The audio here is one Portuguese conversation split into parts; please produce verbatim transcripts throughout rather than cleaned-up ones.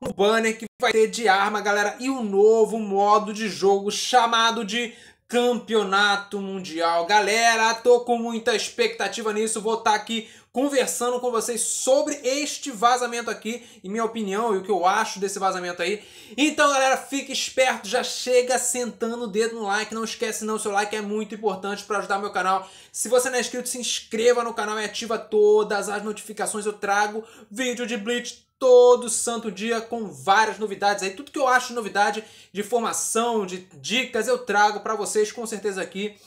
o banner que vai ter de arma, galera, e um novo modo de jogo chamado de Campeonato Mundial. Galera, tô com muita expectativa nisso, vou estar aqui conversando com vocês sobre este vazamento aqui, e minha opinião e o que eu acho desse vazamento aí. Então, galera, fique esperto, já chega sentando o dedo no like, não esquece não, seu like é muito importante para ajudar meu canal. Se você não é inscrito, se inscreva no canal e ativa todas as notificações, eu trago vídeo de Bleach todo santo dia com várias novidades aí, tudo que eu acho de novidade, de formação, de dicas, eu trago para vocês com certeza aqui.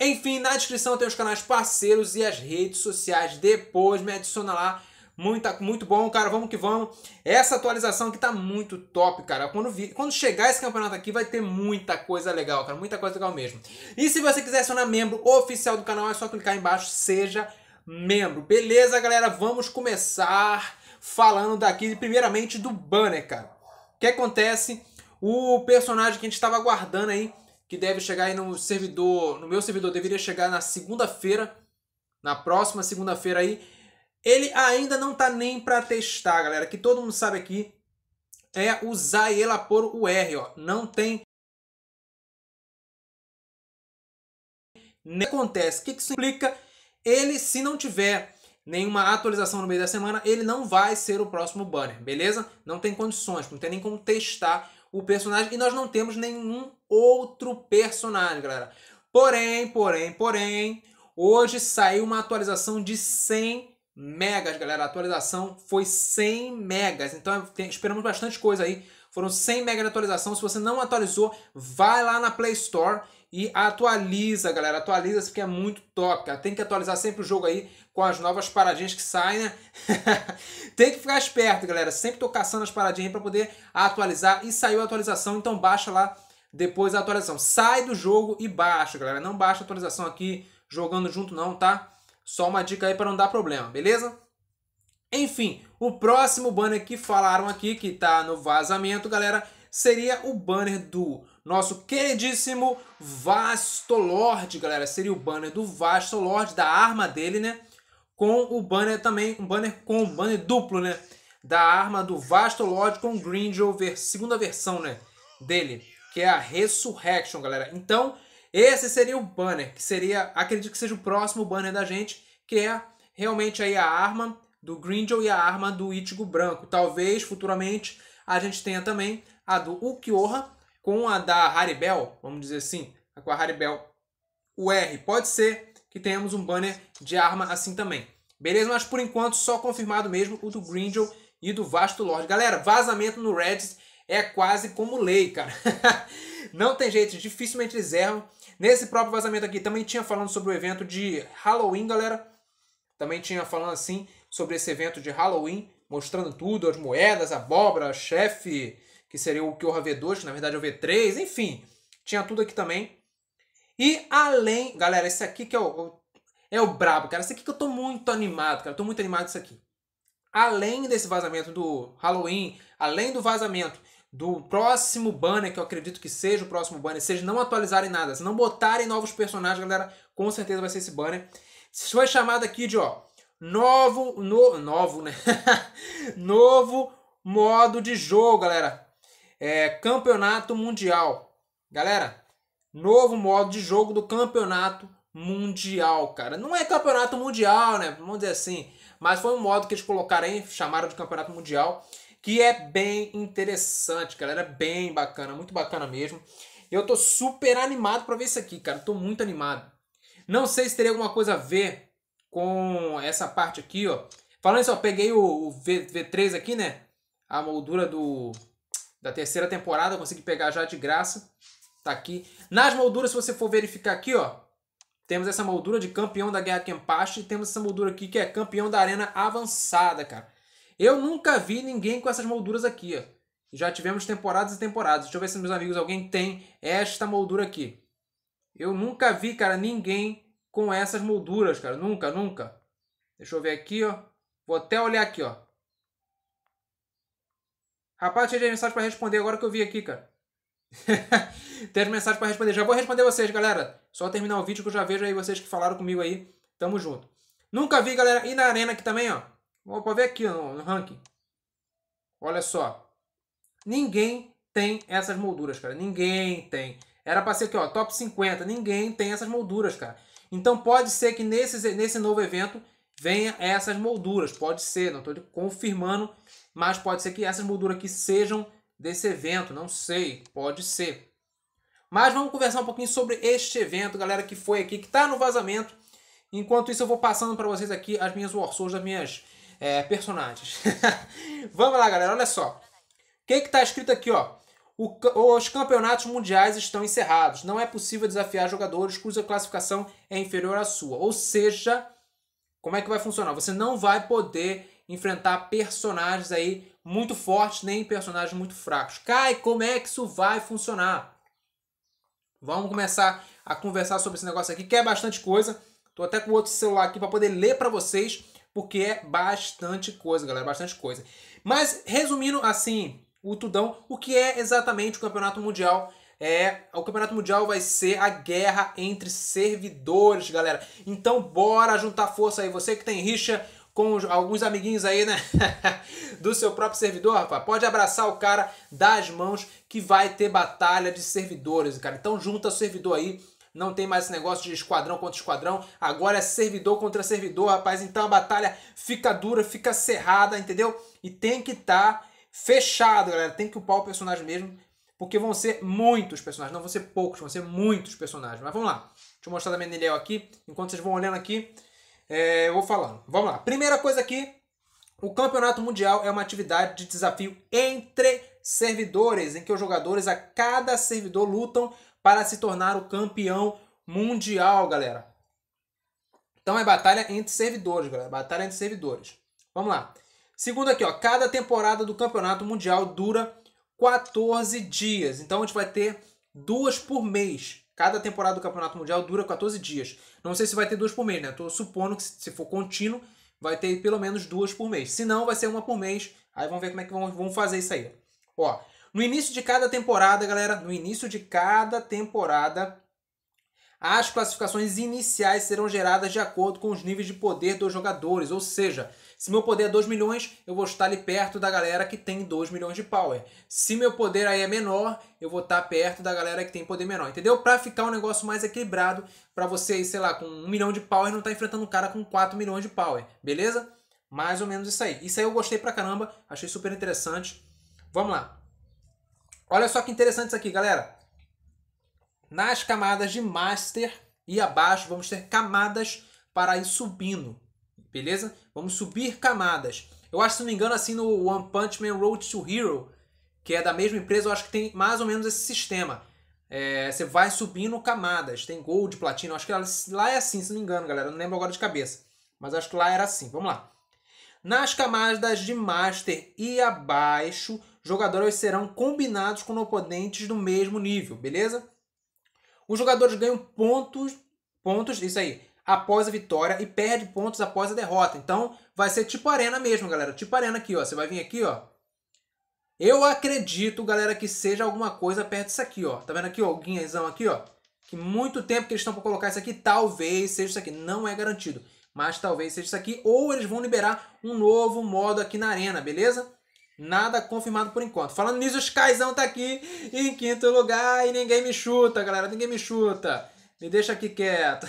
Enfim, na descrição tem os canais parceiros e as redes sociais. Depois me adiciona lá. Muita, muito bom, cara. Vamos que vamos. Essa atualização aqui tá muito top, cara. Quando, vi, quando chegar esse campeonato aqui vai ter muita coisa legal, cara. Muita coisa legal mesmo. E se você quiser se tornar membro oficial do canal, é só clicar aí embaixo. Seja membro. Beleza, galera? Vamos começar falando daqui, primeiramente, do banner, cara. O que acontece? O personagem que a gente estava aguardando aí, que deve chegar aí no servidor, no meu servidor, deveria chegar na segunda-feira, na próxima segunda-feira aí. Ele ainda não tá nem pra testar, galera, que todo mundo sabe aqui, é usar e ela por o R, ó. Não tem... O que acontece? O que isso implica? Ele, se não tiver nenhuma atualização no meio da semana, ele não vai ser o próximo banner, beleza? Não tem condições, não tem nem como testar o personagem, e nós não temos nenhum outro personagem, galera. Porém, porém, porém, hoje saiu uma atualização de cem megas, galera. A atualização foi cem megas, então tem, esperamos bastante coisa aí. Foram cem megas de atualização. Se você não atualizou, vai lá na Play Store e atualiza, galera. Atualiza, porque é muito top, cara. Tem que atualizar sempre o jogo aí com as novas paradinhas que saem, né? Tem que ficar esperto, galera. Sempre tô caçando as paradinhas para poder atualizar. E saiu a atualização, então baixa lá depois a atualização. Sai do jogo e baixa, galera. Não baixa a atualização aqui jogando junto não, tá? Só uma dica aí para não dar problema, beleza? Enfim, o próximo banner que falaram aqui, que tá no vazamento, galera, seria o banner do nosso queridíssimo Vasto Lord, galera. Seria o banner do Vasto Lord, da arma dele, né? Com o banner também, um banner com um banner duplo, né? Da arma do Vasto Lord com o Grindel, segunda versão, né? Dele, que é a Resurrection, galera. Então, esse seria o banner, que seria, acredito que seja o próximo banner da gente, que é realmente aí a arma do Grindel e a arma do Ichigo Branco. Talvez, futuramente, a gente tenha também a do Ukioha com a da Haribel, vamos dizer assim, com a Haribel U R. Pode ser que tenhamos um banner de arma assim também. Beleza? Mas, por enquanto, só confirmado mesmo o do Grindel e do Vasto Lord. Galera, vazamento no Reddit é quase como lei, cara. Não tem jeito, dificilmente eles erram. Nesse próprio vazamento aqui também tinha falando sobre o evento de Halloween, galera. Também tinha falando assim sobre esse evento de Halloween, mostrando tudo, as moedas, a abóbora, chefe, que seria o Kyorra V dois, que na verdade é o V três, enfim. Tinha tudo aqui também. E além... Galera, esse aqui que é o, é o brabo, cara. Esse aqui que eu tô muito animado, cara. Eu tô muito animado com isso aqui. Além desse vazamento do Halloween, além do vazamento do próximo banner, que eu acredito que seja o próximo banner, se eles não atualizarem nada, se não botarem novos personagens, galera, com certeza vai ser esse banner. Isso foi chamado aqui de, ó, novo, no, novo, né? Novo modo de jogo, galera. É, Campeonato Mundial. Galera, novo modo de jogo do Campeonato Mundial, cara. Não é Campeonato Mundial, né? Vamos dizer assim. Mas foi um modo que eles colocaram aí, chamaram de Campeonato Mundial, que é bem interessante, galera. É bem bacana, muito bacana mesmo. Eu tô super animado pra ver isso aqui, cara. Tô muito animado. Não sei se teria alguma coisa a ver com essa parte aqui, ó. Falando isso, ó, peguei o, o V três aqui, né? A moldura do, da terceira temporada, eu consegui pegar já de graça. Tá aqui. Nas molduras, se você for verificar aqui, ó, temos essa moldura de campeão da guerra Kempachi e temos essa moldura aqui que é campeão da arena avançada, cara. Eu nunca vi ninguém com essas molduras aqui, ó. Já tivemos temporadas e temporadas. Deixa eu ver se meus amigos, alguém tem esta moldura aqui. Eu nunca vi, cara, ninguém com essas molduras, cara. Nunca, nunca. Deixa eu ver aqui, ó. Vou até olhar aqui, ó. Rapaz, tem mensagem pra responder agora que eu vi aqui, cara. Tem mensagem pra responder. Já vou responder vocês, galera. Só terminar o vídeo que eu já vejo aí vocês que falaram comigo aí. Tamo junto. Nunca vi, galera. E na arena aqui também, ó. Vamos ver aqui ó, no ranking. Olha só. Ninguém tem essas molduras, cara. Ninguém tem. Era pra ser aqui, ó, top cinquenta. Ninguém tem essas molduras, cara. Então pode ser que nesse, nesse novo evento venha essas molduras. Pode ser, não estou confirmando, mas pode ser que essas molduras aqui sejam desse evento. Não sei, pode ser. Mas vamos conversar um pouquinho sobre este evento, galera, que foi aqui, que está no vazamento. Enquanto isso eu vou passando para vocês aqui as minhas Warsouls, as minhas é, personagens. Vamos lá, galera, olha só. O que está escrito aqui, ó? O, os campeonatos mundiais estão encerrados. Não é possível desafiar jogadores cuja classificação é inferior à sua. Ou seja, como é que vai funcionar? Você não vai poder enfrentar personagens aí muito fortes, nem personagens muito fracos. Kai, como é que isso vai funcionar? Vamos começar a conversar sobre esse negócio aqui, que é bastante coisa. Estou até com outro celular aqui para poder ler para vocês, porque é bastante coisa, galera, bastante coisa. Mas, resumindo assim... o tudão, o que é exatamente o Campeonato Mundial? É, o Campeonato Mundial vai ser a guerra entre servidores, galera. Então bora juntar força aí. Você que tem rixa com os, alguns amiguinhos aí, né? Do seu próprio servidor, rapaz. Pode abraçar o cara das mãos que vai ter batalha de servidores, cara. Então junta o servidor aí. Não tem mais esse negócio de esquadrão contra esquadrão. Agora é servidor contra servidor, rapaz. Então a batalha fica dura, fica cerrada, entendeu? E tem que estar... tá fechado, galera. Tem que upar o personagem mesmo, porque vão ser muitos personagens. Não vão ser poucos, vão ser muitos personagens. Mas vamos lá. Deixa eu mostrar da Minel aqui. Enquanto vocês vão olhando aqui, é, eu vou falando. Vamos lá. Primeira coisa aqui. O Campeonato Mundial é uma atividade de desafio entre servidores, em que os jogadores a cada servidor lutam para se tornar o campeão mundial, galera. Então é batalha entre servidores, galera. Batalha entre servidores. Vamos lá. Segundo aqui, ó, cada temporada do Campeonato Mundial dura quatorze dias. Então a gente vai ter duas por mês. Cada temporada do Campeonato Mundial dura quatorze dias. Não sei se vai ter duas por mês, né? Estou supondo que se for contínuo, vai ter pelo menos duas por mês. Se não, vai ser uma por mês. Aí vamos ver como é que vão fazer isso aí. Ó, no início de cada temporada, galera, no início de cada temporada, as classificações iniciais serão geradas de acordo com os níveis de poder dos jogadores. Ou seja... se meu poder é dois milhões, eu vou estar ali perto da galera que tem dois milhões de power. Se meu poder aí é menor, eu vou estar perto da galera que tem poder menor, entendeu? Pra ficar um negócio mais equilibrado, pra você aí, sei lá, com um milhão de power, não tá enfrentando um cara com quatro milhões de power, beleza? Mais ou menos isso aí. Isso aí eu gostei pra caramba, achei super interessante. Vamos lá. Olha só que interessante isso aqui, galera. Nas camadas de Master e abaixo, vamos ter camadas para ir subindo. Beleza? Vamos subir camadas. Eu acho, se não me engano, assim no One Punch Man Road to Hero, que é da mesma empresa, eu acho que tem mais ou menos esse sistema. É, você vai subindo camadas. Tem gold, platina. Eu acho que lá é assim, se não me engano, galera. Eu não lembro agora de cabeça. Mas acho que lá era assim. Vamos lá. Nas camadas de Master e abaixo, jogadores serão combinados com oponentes do mesmo nível. Beleza? Os jogadores ganham pontos. Pontos, isso aí. Após a vitória e perde pontos após a derrota. Então, vai ser tipo arena mesmo, galera. Tipo arena aqui, ó. Você vai vir aqui, ó. Eu acredito, galera, que seja alguma coisa perto disso aqui, ó. Tá vendo aqui, ó? O guinhazão aqui, ó. Que muito tempo que eles estão pra colocar isso aqui. Talvez seja isso aqui. Não é garantido. Mas talvez seja isso aqui. Ou eles vão liberar um novo modo aqui na arena, beleza? Nada confirmado por enquanto. Falando nisso, os Kaizão tá aqui em quinto lugar. E ninguém me chuta, galera. Ninguém me chuta. Me deixa aqui quieto.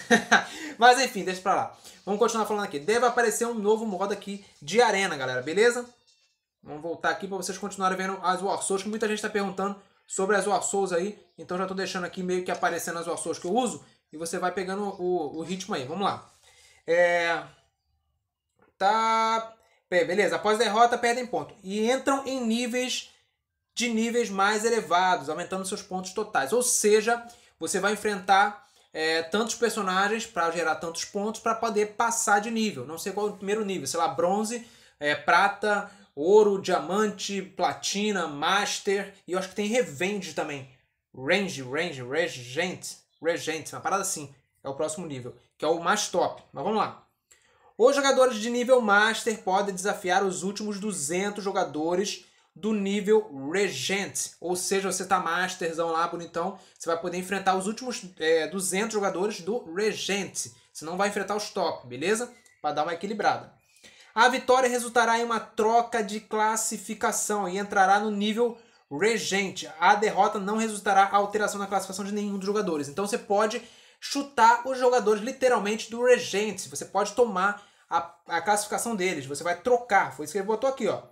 Mas enfim, deixa pra lá. Vamos continuar falando aqui. Deve aparecer um novo modo aqui de arena, galera. Beleza? Vamos voltar aqui pra vocês continuarem vendo as Warsouls, que muita gente tá perguntando sobre as Warsouls aí. Então já tô deixando aqui meio que aparecendo as Warsouls que eu uso. E você vai pegando o, o ritmo aí. Vamos lá. É... Tá... Beleza. Após a derrota, perdem ponto. E entram em níveis de níveis mais elevados, aumentando seus pontos totais. Ou seja, você vai enfrentar... É, tantos personagens para gerar tantos pontos para poder passar de nível. Não sei qual é o primeiro nível, sei lá, bronze, é, prata, ouro, diamante, platina, master. E eu acho que tem revenge também. Range, range, regent, regent, uma parada assim. É o próximo nível, que é o mais top. Mas vamos lá. Os jogadores de nível master podem desafiar os últimos duzentos jogadores do nível Regent, ou seja, você tá masterzão lá, bonitão, você vai poder enfrentar os últimos é, duzentos jogadores do Regent, você não vai enfrentar os top, beleza? Para dar uma equilibrada. A vitória resultará em uma troca de classificação e entrará no nível regente. A derrota não resultará a alteração na classificação de nenhum dos jogadores. Então você pode chutar os jogadores literalmente do regente. Você pode tomar a, a classificação deles. Você vai trocar. Foi isso que ele botou aqui, ó.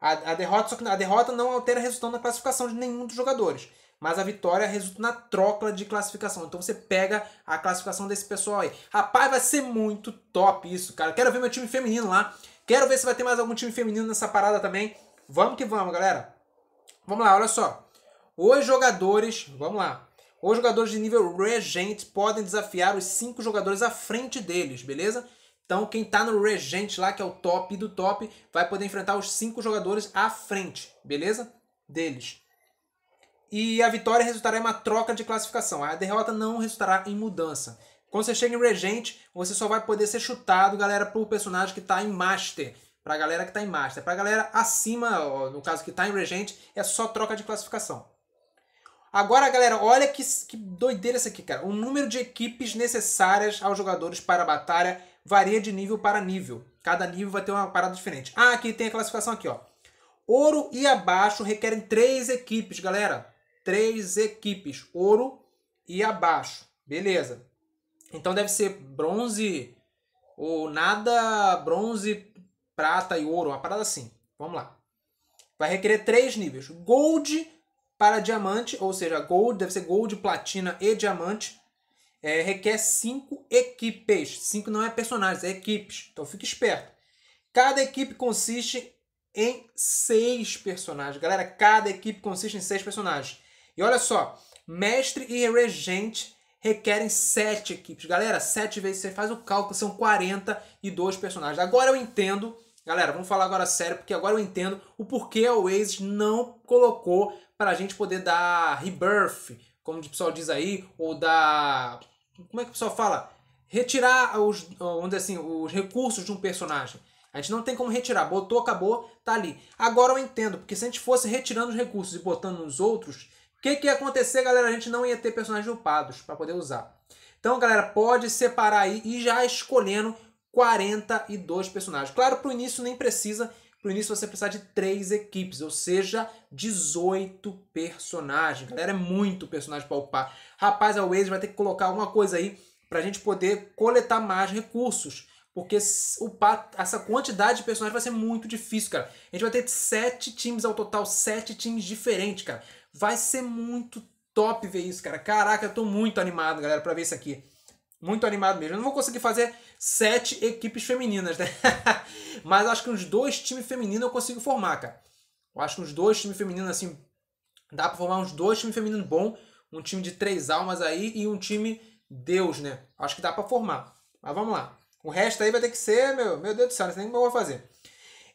A, a, derrota, só que a derrota não altera resultando na classificação de nenhum dos jogadores. Mas a vitória resulta na troca de classificação. Então você pega a classificação desse pessoal aí. Rapaz, vai ser muito top isso, cara. Quero ver meu time feminino lá. Quero ver se vai ter mais algum time feminino nessa parada também. Vamos que vamos, galera. Vamos lá, olha só. Os jogadores... Vamos lá. Os jogadores de nível regente podem desafiar os cinco jogadores à frente deles, beleza? Então quem tá no regente lá, que é o top do top, vai poder enfrentar os cinco jogadores à frente, beleza? Deles. E a vitória resultará em uma troca de classificação. A derrota não resultará em mudança. Quando você chega em regente, você só vai poder ser chutado, galera, pro personagem que tá em master. Pra galera que tá em master. Pra galera acima, no caso que tá em regente, é só troca de classificação. Agora, galera, olha que, que doideira isso aqui, cara. O número de equipes necessárias aos jogadores para a batalha varia de nível para nível. Cada nível vai ter uma parada diferente. Ah, aqui tem a classificação aqui, ó. Ouro e abaixo requerem três equipes, galera. Três equipes, ouro e abaixo. Beleza. Então deve ser bronze ou nada, bronze, prata e ouro, uma parada assim. Vamos lá. Vai requerer três níveis. Gold para diamante, ou seja, gold, deve ser gold, platina e diamante. É, requer cinco equipes. Cinco não é personagens, é equipes. Então fique esperto. Cada equipe consiste em seis personagens. Galera, cada equipe consiste em seis personagens. E olha só, mestre e regente requerem sete equipes. Galera, sete vezes você faz o cálculo, são quarenta e dois personagens. Agora eu entendo, galera, vamos falar agora sério, porque agora eu entendo o porquê a Oasis não colocou pra gente poder dar rebirth, como o pessoal diz aí, ou dar... Como é que o pessoal fala? Retirar os, vamos dizer assim, os recursos de um personagem. A gente não tem como retirar. Botou, acabou, tá ali. Agora eu entendo, porque se a gente fosse retirando os recursos e botando nos outros... O que, que ia acontecer, galera? A gente não ia ter personagens upados para poder usar. Então, galera, pode separar aí e já escolhendo quarenta e dois personagens. Claro, para o início nem precisa. Para o início você precisa de três equipes, ou seja, dezoito personagens. Galera, é muito personagem para upar. Rapaz, a Oasis vai ter que colocar alguma coisa aí para a gente poder coletar mais recursos. Porque upar essa quantidade de personagens vai ser muito difícil, cara. A gente vai ter sete times ao total, sete times diferentes, cara. Vai ser muito top ver isso, cara. Caraca, eu tô muito animado, galera, pra ver isso aqui. Muito animado mesmo. Eu não vou conseguir fazer sete equipes femininas, né? Mas acho que uns dois times femininos eu consigo formar, cara. Eu acho que uns dois times femininos, assim... Dá pra formar uns dois times femininos bons. Um time de três almas aí e um time Deus, né? Acho que dá pra formar. Mas vamos lá. O resto aí vai ter que ser... Meu, meu Deus do céu, não sei nem o que eu vou fazer.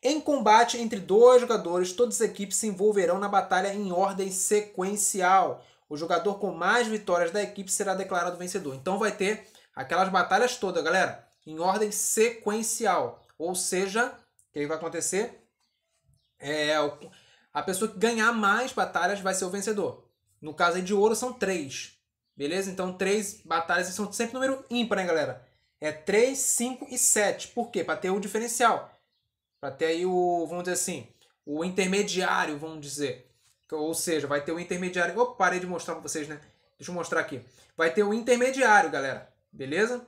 Em combate entre dois jogadores, todas as equipes se envolverão na batalha em ordem sequencial. O jogador com mais vitórias da equipe será declarado vencedor. Então vai ter aquelas batalhas todas, galera, em ordem sequencial. Ou seja, o que vai acontecer? É, a pessoa que ganhar mais batalhas vai ser o vencedor. No caso aí de ouro são três, beleza? Então três batalhas são sempre número ímpar, né, galera? É três, cinco e sete. Por quê? Para ter o diferencial. Pra ter aí o, vamos dizer assim, o intermediário, vamos dizer. Ou seja, vai ter o intermediário... Opa, parei de mostrar pra vocês, né? Deixa eu mostrar aqui. Vai ter o intermediário, galera. Beleza?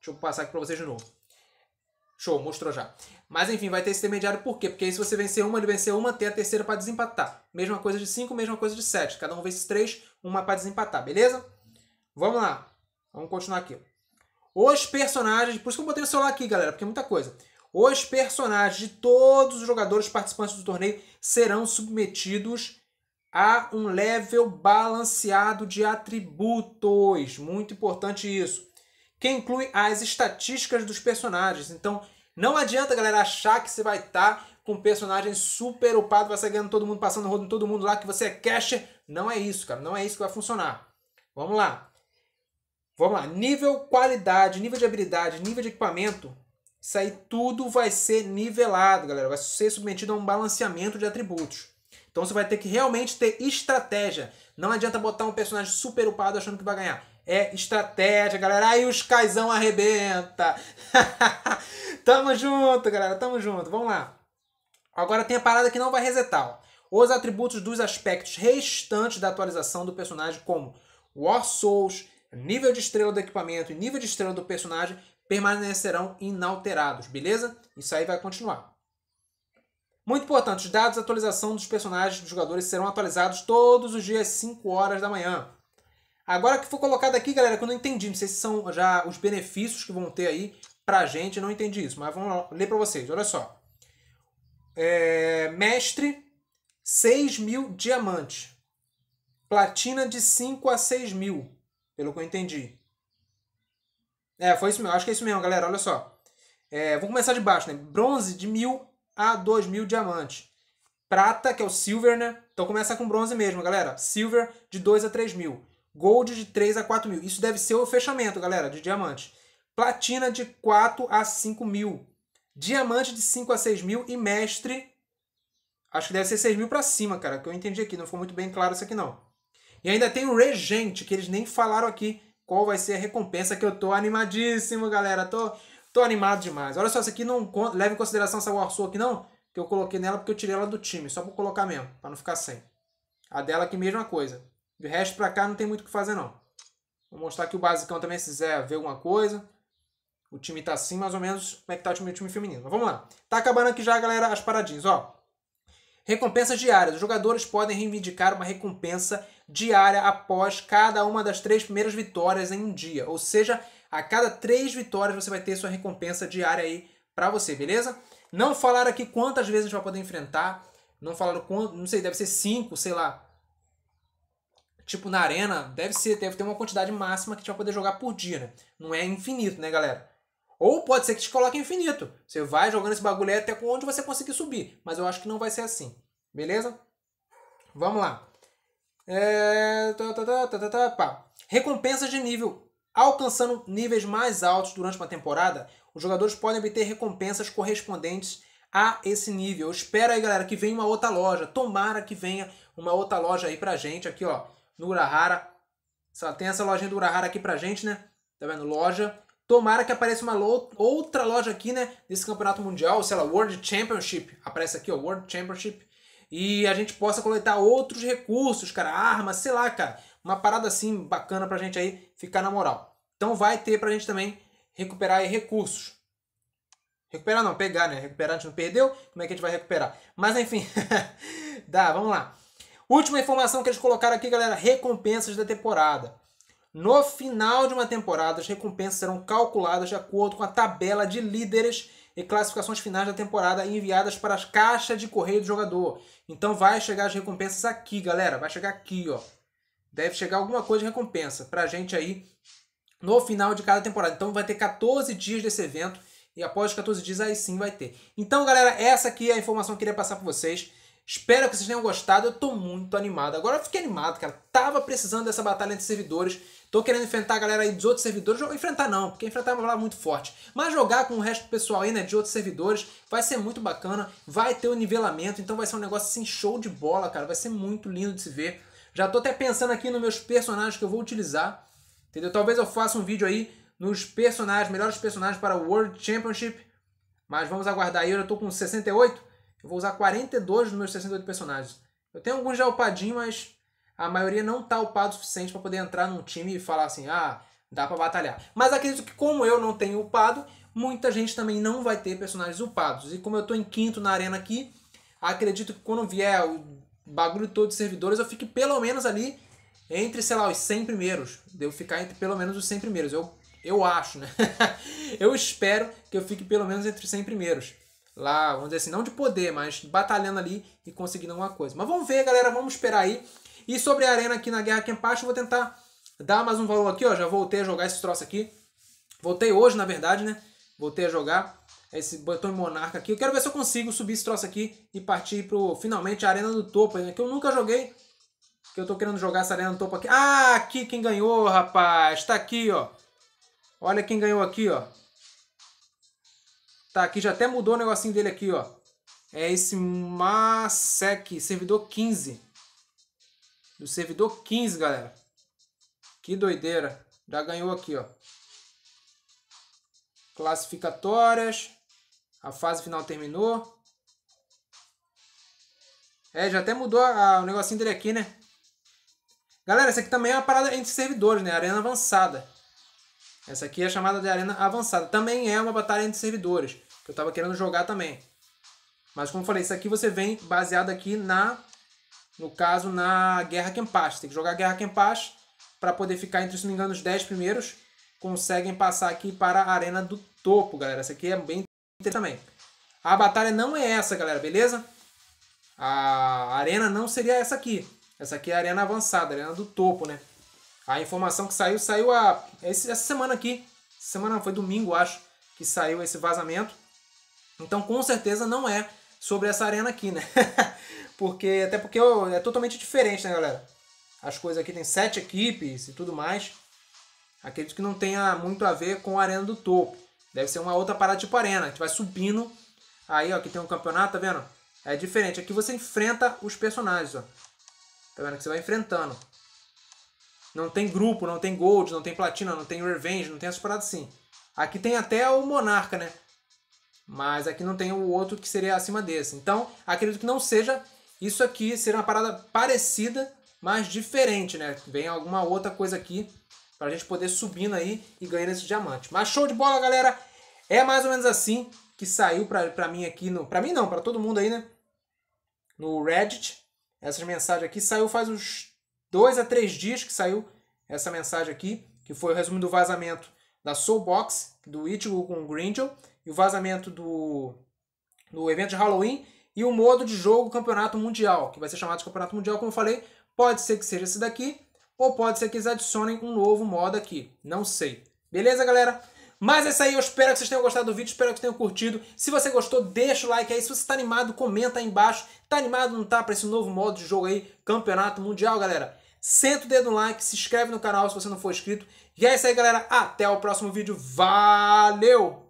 Deixa eu passar aqui pra vocês de novo. Show, mostrou já. Mas enfim, vai ter esse intermediário por quê? Porque aí se você vencer uma, ele vencer uma, tem a terceira pra desempatar. Mesma coisa de cinco, mesma coisa de sete. Cada um vence três, uma pra desempatar, beleza? Vamos lá. Vamos continuar aqui. Os personagens... Por isso que eu botei o celular aqui, galera, porque é muita coisa. Os personagens de todos os jogadores participantes do torneio serão submetidos a um level balanceado de atributos. Muito importante isso. Que inclui as estatísticas dos personagens. Então, não adianta, galera, achar que você vai estar tá com um personagem super upado, vai sair ganhando todo mundo, passando rodo em todo mundo lá, que você é casher. Não é isso, cara. Não é isso que vai funcionar. Vamos lá. Vamos lá. Nível qualidade, nível de habilidade, nível de equipamento... Isso aí tudo vai ser nivelado, galera. Vai ser submetido a um balanceamento de atributos. Então você vai ter que realmente ter estratégia. Não adianta botar um personagem super upado achando que vai ganhar. É estratégia, galera. Aí os Kaizão arrebenta. Tamo junto, galera. Tamo junto. Vamos lá. Agora tem a parada que não vai resetar. Ó. os atributos dos aspectos restantes da atualização do personagem, como War Souls, nível de estrela do equipamento e nível de estrela do personagem, permanecerão inalterados, beleza? Isso aí vai continuar. Muito importante, os dados de atualização dos personagens dos jogadores serão atualizados todos os dias às cinco horas da manhã. Agora que for colocado aqui, galera, que eu não entendi, não sei se são já os benefícios que vão ter aí pra gente, eu não entendi isso, mas vamos ler pra vocês, olha só. É, mestre, seis mil diamantes. Platina de cinco a seis mil, pelo que eu entendi. É, foi isso mesmo, acho que é isso mesmo, galera, olha só. É, vou começar de baixo, né? Bronze de mil a dois mil diamantes. Prata, que é o silver, né? Então começa com bronze mesmo, galera. Silver de dois a três mil. Gold de três a quatro mil. Isso deve ser o fechamento, galera, de diamante. Platina de quatro a cinco mil. Diamante de cinco a seis mil. E mestre, acho que deve ser seis mil pra cima, cara. Que eu entendi aqui. Não ficou muito bem claro isso aqui, não. E ainda tem o regente, que eles nem falaram aqui qual vai ser a recompensa, que eu tô animadíssimo, galera. Tô, tô animado demais. Olha só, isso aqui não leva em consideração essa Warsaw aqui, não. Que eu coloquei nela porque eu tirei ela do time. Só pra colocar mesmo, pra não ficar sem. A dela aqui, mesma coisa. De resto pra cá não tem muito o que fazer, não. Vou mostrar aqui o basicão também, se quiser ver alguma coisa. O time tá assim, mais ou menos, como é que tá o time, o time feminino. Mas vamos lá. Tá acabando aqui já, galera, as paradinhas, ó. Recompensas diárias. Os jogadores podem reivindicar uma recompensa diária após cada uma das três primeiras vitórias em um dia. Ou seja, a cada três vitórias você vai ter sua recompensa diária aí pra você, beleza? Não falaram aqui quantas vezes a gente vai poder enfrentar. Não falaram quanto, não sei, deve ser cinco, sei lá. Tipo, na arena, deve ser, deve ter uma quantidade máxima que a gente vai poder jogar por dia, né? Não é infinito, né, galera? Ou pode ser que te coloque infinito. Você vai jogando esse bagulho aí até onde você conseguir subir. Mas eu acho que não vai ser assim. Beleza? Vamos lá. É... Recompensas de nível. Alcançando níveis mais altos durante uma temporada, os jogadores podem obter recompensas correspondentes a esse nível. Espera aí, galera, que venha uma outra loja. Tomara que venha uma outra loja aí pra gente. Aqui, ó. No Urahara. Só tem essa lojinha do Urahara aqui pra gente, né? Tá vendo? Loja. Tomara que apareça uma lo outra loja aqui, né? Desse campeonato mundial, sei lá, World Championship. Aparece aqui, ó, World Championship. E a gente possa coletar outros recursos, cara. Armas, sei lá, cara. Uma parada assim bacana pra gente aí ficar na moral. Então vai ter pra gente também recuperar aí recursos. Recuperar não, pegar, né? Recuperar a gente não perdeu. Como é que a gente vai recuperar? Mas enfim. Dá, vamos lá. Última informação que eles colocaram aqui, galera, recompensas da temporada. No final de uma temporada, as recompensas serão calculadas de acordo com a tabela de líderes e classificações finais da temporada enviadas para as caixas de correio do jogador. Então vai chegar as recompensas aqui, galera. Vai chegar aqui, ó. Deve chegar alguma coisa de recompensa pra gente aí no final de cada temporada. Então vai ter quatorze dias desse evento e após os quatorze dias aí sim vai ter. Então, galera, essa aqui é a informação que eu queria passar para vocês. Espero que vocês tenham gostado, eu tô muito animado. Agora eu fiquei animado, cara. Tava precisando dessa batalha entre servidores. Tô querendo enfrentar a galera aí dos outros servidores. Enfrentar não, porque enfrentar é uma palavra muito forte. Mas jogar com o resto do pessoal aí, né, de outros servidores, vai ser muito bacana. Vai ter o nivelamento, então vai ser um negócio assim, show de bola, cara. Vai ser muito lindo de se ver. Já tô até pensando aqui nos meus personagens que eu vou utilizar. Entendeu? Talvez eu faça um vídeo aí nos personagens, melhores personagens para o World Championship. Mas vamos aguardar aí. Eu já tô com sessenta e oito. Eu vou usar quarenta e dois dos meus sessenta e oito personagens. Eu tenho alguns já upadinhos, mas a maioria não tá upado o suficiente para poder entrar num time e falar assim, ah, dá para batalhar. Mas acredito que como eu não tenho upado, muita gente também não vai ter personagens upados. E como eu tô em quinto na arena aqui, acredito que quando vier o bagulho todo de servidores, eu fique pelo menos ali entre, sei lá, os cem primeiros. Devo ficar entre pelo menos os cem primeiros. Eu, eu acho, né? Eu espero que eu fique pelo menos entre os cem primeiros. Lá, vamos dizer assim, não de poder, mas batalhando ali e conseguindo alguma coisa. Mas vamos ver, galera, vamos esperar aí. E sobre a arena aqui na Guerra Kempachi, eu vou tentar dar mais um valor aqui, ó. Já voltei a jogar esse troço aqui. Voltei hoje, na verdade, né? Voltei a jogar esse botão de monarca aqui. Eu quero ver se eu consigo subir esse troço aqui e partir pro, finalmente, a arena do topo, né? Que eu nunca joguei, que eu tô querendo jogar essa arena do topo aqui. Ah, aqui quem ganhou, rapaz. Tá aqui, ó. Olha quem ganhou aqui, ó. Tá, aqui já até mudou o negocinho dele aqui, ó. É esse Masek, servidor quinze. Do servidor quinze, galera. Que doideira. Já ganhou aqui, ó. Classificatórias. A fase final terminou. É, já até mudou a, a, o negocinho dele aqui, né? Galera, essa aqui também é uma parada entre servidores, né? Arena avançada. Essa aqui é chamada de arena avançada. Também é uma batalha entre servidores, que eu tava querendo jogar também. Mas como eu falei, isso aqui você vem baseado aqui na... No caso, na Guerra Kempachi. Você tem que jogar a Guerra Kempachi para poder ficar entre, se não me engano, os dez primeiros. Conseguem passar aqui para a Arena do Topo, galera. Essa aqui é bem interessante também. A batalha não é essa, galera, beleza? A arena não seria essa aqui. Essa aqui é a Arena Avançada, a Arena do Topo, né? A informação que saiu, saiu a... essa semana aqui. Essa semana não, foi domingo, acho, que saiu esse vazamento. Então, com certeza, não é sobre essa arena aqui, né? Porque, até porque é totalmente diferente, né, galera? As coisas aqui, tem sete equipes e tudo mais. Acredito que não tenha muito a ver com a Arena do Topo. Deve ser uma outra parada tipo arena. A gente vai subindo. Aí, ó, aqui tem um campeonato, tá vendo? É diferente. Aqui você enfrenta os personagens, ó. Tá vendo? Que você vai enfrentando. Não tem grupo, não tem gold, não tem platina, não tem revenge, não tem essas paradas assim. Aqui tem até o monarca, né? Mas aqui não tem o outro que seria acima desse. Então, acredito que não seja... Isso aqui seria uma parada parecida, mas diferente, né? Vem alguma outra coisa aqui pra gente poder subindo aí e ganhando esse diamante. Mas show de bola, galera! É mais ou menos assim que saiu pra, pra mim aqui no... Pra mim não, pra todo mundo aí, né? No Reddit. Essas mensagens aqui saiu faz uns dois a três dias que saiu essa mensagem aqui, que foi o resumo do vazamento da Soulbox, do Ichigo com o Grindel, e o vazamento do, do evento de Halloween. E o modo de jogo Campeonato Mundial, que vai ser chamado de Campeonato Mundial, como eu falei, pode ser que seja esse daqui, ou pode ser que eles adicionem um novo modo aqui, não sei. Beleza, galera? Mas é isso aí, eu espero que vocês tenham gostado do vídeo, espero que vocês tenham curtido. Se você gostou, deixa o like aí, se você tá animado, comenta aí embaixo. Tá animado ou não tá pra esse novo modo de jogo aí, Campeonato Mundial, galera? Senta o dedo no like, se inscreve no canal se você não for inscrito. E é isso aí, galera, até o próximo vídeo, valeu!